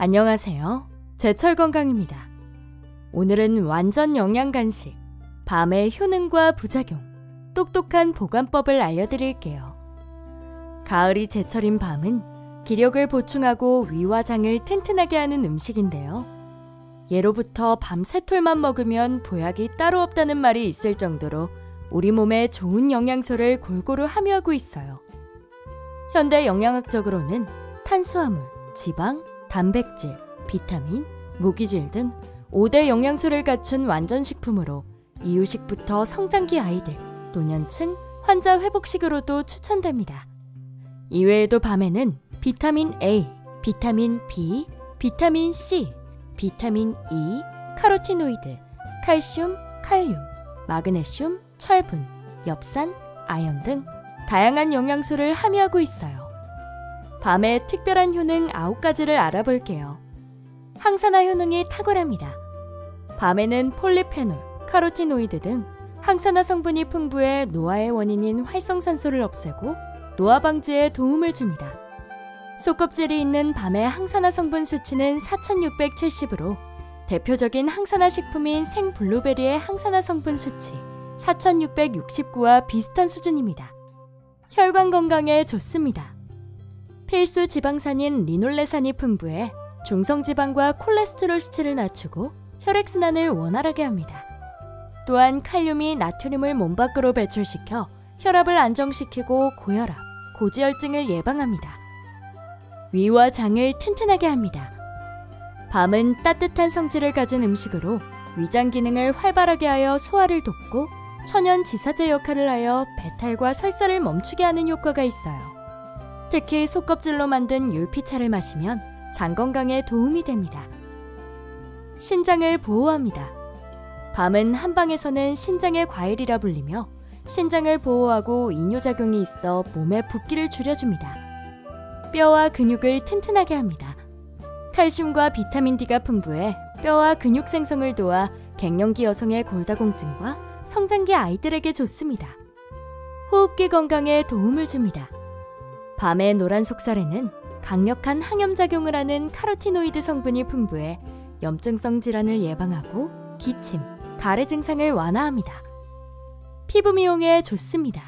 안녕하세요. 제철 건강입니다. 오늘은 완전 영양 간식, 밤의 효능과 부작용, 똑똑한 보관법을 알려드릴게요. 가을이 제철인 밤은 기력을 보충하고 위와 장을 튼튼하게 하는 음식인데요. 예로부터 밤새톨만 먹으면 보약이 따로 없다는 말이 있을 정도로 우리 몸에 좋은 영양소를 골고루 함유하고 있어요. 현대 영양학적으로는 탄수화물, 지방, 단백질, 비타민, 무기질 등 5대 영양소를 갖춘 완전식품으로 이유식부터 성장기 아이들, 노년층, 환자 회복식으로도 추천됩니다. 이외에도 밤에는 비타민 A, 비타민 B, 비타민 C, 비타민 E, 카로티노이드, 칼슘, 칼륨, 마그네슘, 철분, 엽산, 아연 등 다양한 영양소를 함유하고 있어요. 밤의 특별한 효능 9가지를 알아볼게요. 항산화 효능이 탁월합니다. 밤에는 폴리페놀, 카로티노이드 등 항산화 성분이 풍부해 노화의 원인인 활성산소를 없애고 노화 방지에 도움을 줍니다. 속껍질이 있는 밤의 항산화 성분 수치는 4670으로 대표적인 항산화 식품인 생블루베리의 항산화 성분 수치 4669와 비슷한 수준입니다. 혈관 건강에 좋습니다. 필수 지방산인 리놀레산이 풍부해 중성지방과 콜레스테롤 수치를 낮추고 혈액순환을 원활하게 합니다. 또한 칼륨이 나트륨을 몸 밖으로 배출시켜 혈압을 안정시키고 고혈압, 고지혈증을 예방합니다. 위와 장을 튼튼하게 합니다. 밤은 따뜻한 성질을 가진 음식으로 위장 기능을 활발하게 하여 소화를 돕고 천연지사제 역할을 하여 배탈과 설사를 멈추게 하는 효과가 있어요. 특히 속껍질로 만든 율피차를 마시면 장 건강에 도움이 됩니다. 신장을 보호합니다. 밤은 한방에서는 신장의 과일이라 불리며 신장을 보호하고 이뇨작용이 있어 몸의 붓기를 줄여줍니다. 뼈와 근육을 튼튼하게 합니다. 칼슘과 비타민 D가 풍부해 뼈와 근육 생성을 도와 갱년기 여성의 골다공증과 성장기 아이들에게 좋습니다. 호흡기 건강에 도움을 줍니다. 밤의 노란 속살에는 강력한 항염작용을 하는 카로티노이드 성분이 풍부해 염증성 질환을 예방하고 기침, 가래 증상을 완화합니다. 피부 미용에 좋습니다.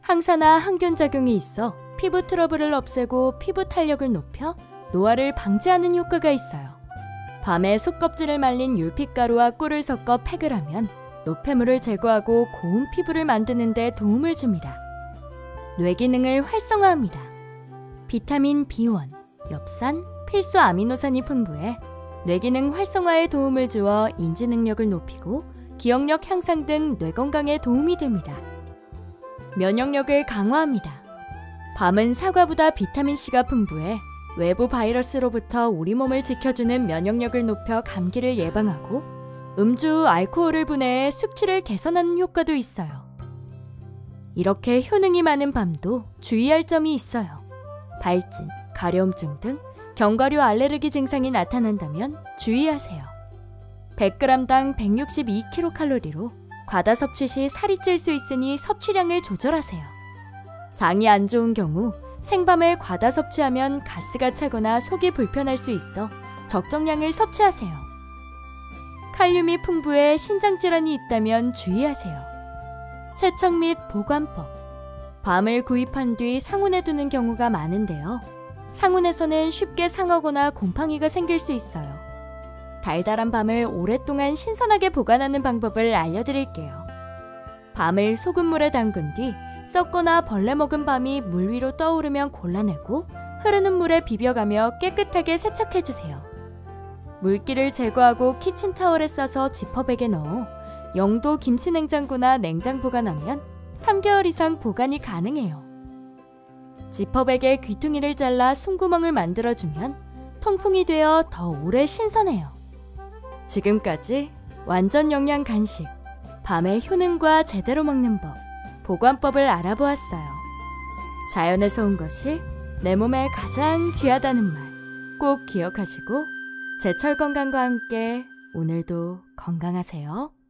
항산화 항균작용이 있어 피부 트러블을 없애고 피부 탄력을 높여 노화를 방지하는 효과가 있어요. 밤에 속껍질을 말린 율피가루와 꿀을 섞어 팩을 하면 노폐물을 제거하고 고운 피부를 만드는 데 도움을 줍니다. 뇌기능을 활성화합니다. 비타민 B1, 엽산, 필수 아미노산이 풍부해 뇌기능 활성화에 도움을 주어 인지능력을 높이고 기억력 향상 등 뇌건강에 도움이 됩니다. 면역력을 강화합니다. 밤은 사과보다 비타민C가 풍부해 외부 바이러스로부터 우리 몸을 지켜주는 면역력을 높여 감기를 예방하고 음주, 알코올을 분해해 숙취를 개선하는 효과도 있어요. 이렇게 효능이 많은 밤도 주의할 점이 있어요. 발진, 가려움증 등 견과류 알레르기 증상이 나타난다면 주의하세요. 100g당 162kcal로 과다 섭취 시 살이 찔 수 있으니 섭취량을 조절하세요. 장이 안 좋은 경우 생밤에 과다 섭취하면 가스가 차거나 속이 불편할 수 있어 적정량을 섭취하세요. 칼륨이 풍부해 신장 질환이 있다면 주의하세요. 세척 및 보관법. 밤을 구입한 뒤 상온에 두는 경우가 많은데요. 상온에서는 쉽게 상하거나 곰팡이가 생길 수 있어요. 달달한 밤을 오랫동안 신선하게 보관하는 방법을 알려드릴게요. 밤을 소금물에 담근 뒤 썩거나 벌레 먹은 밤이 물 위로 떠오르면 골라내고 흐르는 물에 비벼가며 깨끗하게 세척해주세요. 물기를 제거하고 키친타월에 싸서 지퍼백에 넣어 영도 김치냉장고나 냉장 보관하면 3개월 이상 보관이 가능해요. 지퍼백에 귀퉁이를 잘라 숨구멍을 만들어주면 통풍이 되어 더 오래 신선해요. 지금까지 완전 영양 간식, 밤의 효능과 제대로 먹는 법, 보관법을 알아보았어요. 자연에서 온 것이 내 몸에 가장 귀하다는 말 꼭 기억하시고 제철 건강과 함께 오늘도 건강하세요.